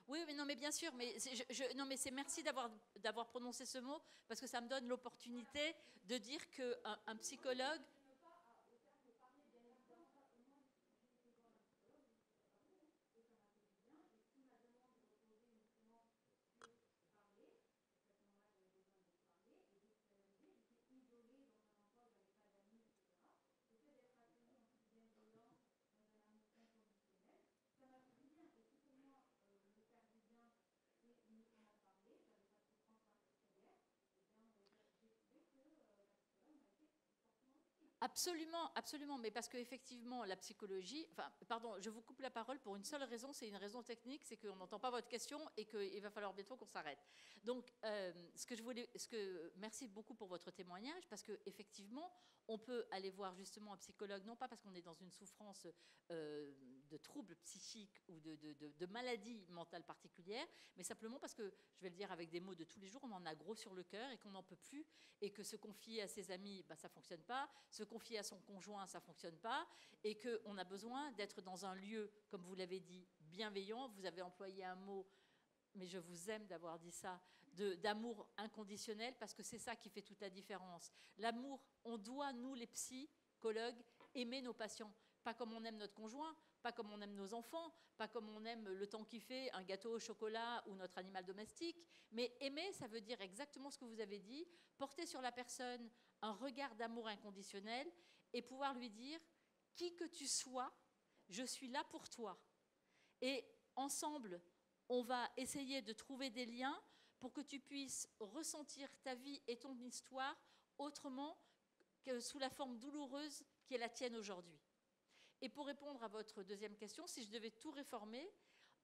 Oui, mais non, mais bien sûr, mais je, je, non, mais c'est merci d'avoir d'avoir prononcé ce mot parce que ça me donne l'opportunité de dire que un, un psychologue. Absolument, absolument, mais parce qu'effectivement, la psychologie... Enfin, pardon, je vous coupe la parole pour une seule raison, c'est une raison technique, c'est qu'on n'entend pas votre question et qu'il va falloir bientôt qu'on s'arrête. Donc, euh, ce que je voulais... Ce que, merci beaucoup pour votre témoignage, parce qu'effectivement, on peut aller voir justement un psychologue, non pas parce qu'on est dans une souffrance euh, de troubles psychiques ou de, de, de, de maladies mentales particulières, mais simplement parce que, je vais le dire avec des mots de tous les jours, on en a gros sur le cœur et qu'on n'en peut plus, et que se confier à ses amis, ben, ça ne fonctionne pas, se confier à son conjoint, ça ne fonctionne pas, et qu'on a besoin d'être dans un lieu, comme vous l'avez dit, bienveillant. Vous avez employé un mot, mais je vous aime d'avoir dit ça, d'amour inconditionnel, parce que c'est ça qui fait toute la différence. L'amour, on doit, nous les psychologues, aimer nos patients, pas comme on aime notre conjoint, pas comme on aime nos enfants, pas comme on aime le temps qu'il fait, un gâteau au chocolat ou notre animal domestique, mais aimer, ça veut dire exactement ce que vous avez dit, porter sur la personne un regard d'amour inconditionnel et pouvoir lui dire « qui que tu sois, je suis là pour toi ». Et ensemble, on va essayer de trouver des liens pour que tu puisses ressentir ta vie et ton histoire autrement que sous la forme douloureuse qui est la tienne aujourd'hui. Et pour répondre à votre deuxième question, si je devais tout réformer,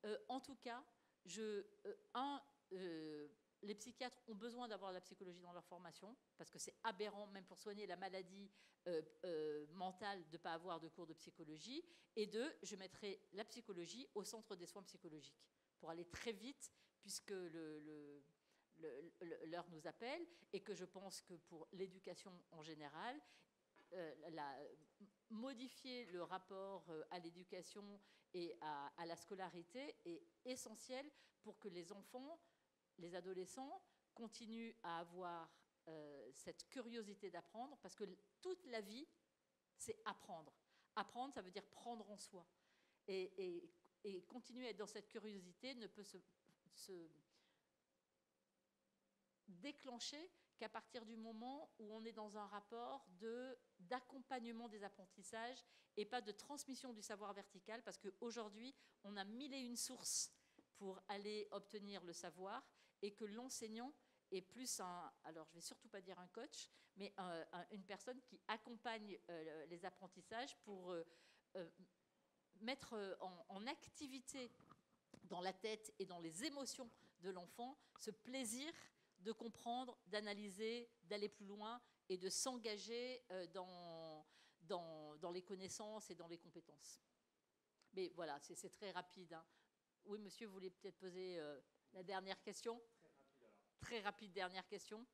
euh, en tout cas, je, euh, un, euh, les psychiatres ont besoin d'avoir de la psychologie dans leur formation, parce que c'est aberrant, même pour soigner la maladie euh, euh, mentale, de ne pas avoir de cours de psychologie. Et deux, je mettrai la psychologie au centre des soins psychologiques, pour aller très vite, puisque le... le l'heure nous appelle, et que je pense que pour l'éducation en général, euh, la, modifier le rapport à l'éducation et à, à la scolarité est essentiel pour que les enfants, les adolescents, continuent à avoir euh, cette curiosité d'apprendre, parce que toute la vie, c'est apprendre. Apprendre, ça veut dire prendre en soi. Et, et, et continuer à être dans cette curiosité ne peut se, se déclencher qu'à partir du moment où on est dans un rapport de, d'accompagnement des apprentissages et pas de transmission du savoir vertical, parce qu'aujourd'hui, on a mille et une sources pour aller obtenir le savoir et que l'enseignant est plus un, alors je ne vais surtout pas dire un coach, mais un, un, une personne qui accompagne euh, les apprentissages pour euh, euh, mettre en, en activité dans la tête et dans les émotions de l'enfant ce plaisir de comprendre, d'analyser, d'aller plus loin et de s'engager dans, dans, dans les connaissances et dans les compétences. Mais voilà, c'est très rapide. Hein. Oui, monsieur, vous voulez peut-être poser euh, la dernière question ? Très rapide, alors. Très rapide dernière question.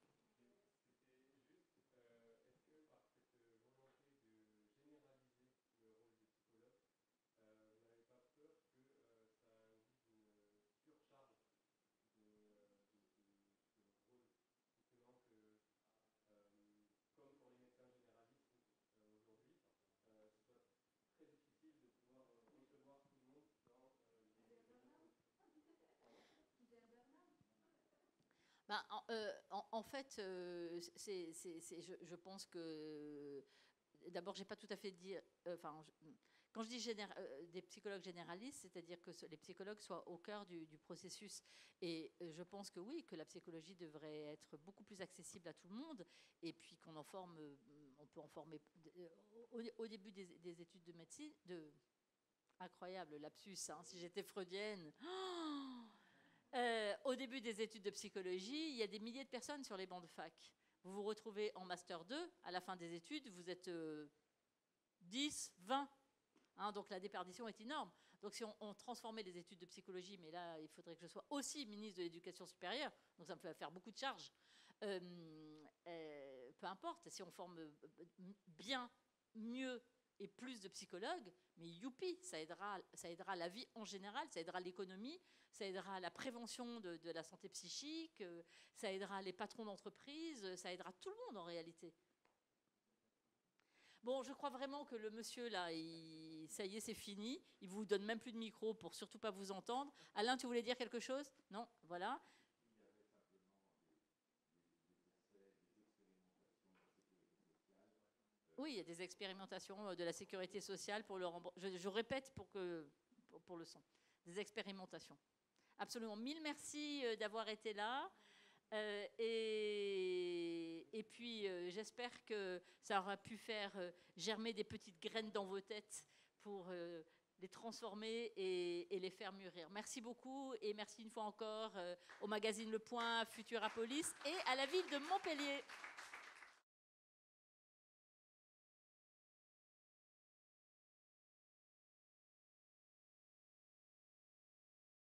Ben, euh, en, en fait, euh, c'est, c'est, c'est, je, je pense que... D'abord, je n'ai pas tout à fait dit... Euh, enfin, je, quand je dis général, euh, des psychologues généralistes, c'est-à-dire que les psychologues soient au cœur du, du processus. Et je pense que oui, que la psychologie devrait être beaucoup plus accessible à tout le monde. Et puis qu'on en forme... On peut en former... Au, au début des, des études de médecine... De, incroyable, lapsus, hein, si j'étais freudienne... Oh Euh, au début des études de psychologie, il y a des milliers de personnes sur les bancs de fac. Vous vous retrouvez en Master deux, à la fin des études, vous êtes euh, dix, vingt. Hein, donc la déperdition est énorme. Donc si on, on transformait les études de psychologie, mais là, il faudrait que je sois aussi ministre de l'Éducation supérieure, donc ça me fait faire beaucoup de charges. Euh, euh, peu importe, si on forme bien, mieux et plus de psychologues, mais youpi, ça aidera, ça aidera la vie en général, ça aidera l'économie, ça aidera à la prévention de, de la santé psychique, ça aidera les patrons d'entreprise, ça aidera tout le monde en réalité. Bon, je crois vraiment que le monsieur là, il, ça y est, c'est fini, il ne vous donne même plus de micro pour surtout pas vous entendre. Alain, tu voulais dire quelque chose? Non, voilà. Oui, il y a des expérimentations de la sécurité sociale pour le remboursement. Je, je répète pour, que, pour, pour le son. Des expérimentations. Absolument. Mille merci d'avoir été là. Euh, et, et puis, euh, j'espère que ça aura pu faire euh, germer des petites graines dans vos têtes pour euh, les transformer et, et les faire mûrir. Merci beaucoup et merci une fois encore euh, au magazine Le Point, Futurapolis et à la ville de Montpellier.